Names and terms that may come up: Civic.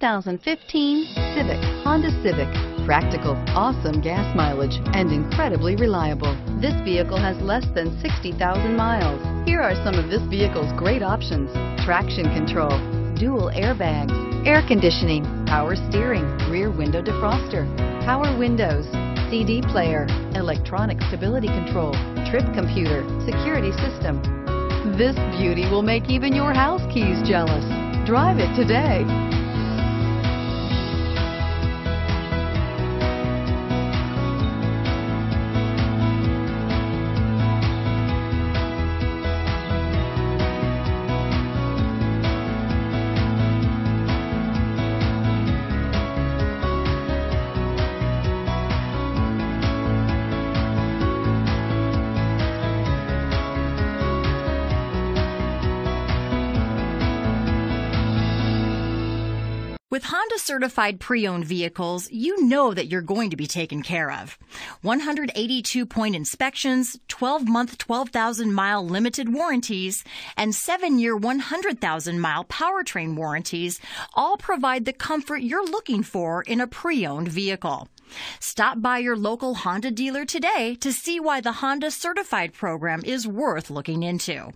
2015 Civic, Honda Civic. Practical, awesome gas mileage, and incredibly reliable. This vehicle has less than 60,000 miles. Here are some of this vehicle's great options: traction control, dual airbags, air conditioning, power steering, rear window defroster, power windows, CD player, electronic stability control, trip computer, security system. This beauty will make even your house keys jealous. Drive it today. With Honda certified pre-owned vehicles, you know that you're going to be taken care of. 182-point inspections, 12-month, 12,000-mile limited warranties, and 7-year, 100,000-mile powertrain warranties all provide the comfort you're looking for in a pre-owned vehicle. Stop by your local Honda dealer today to see why the Honda certified program is worth looking into.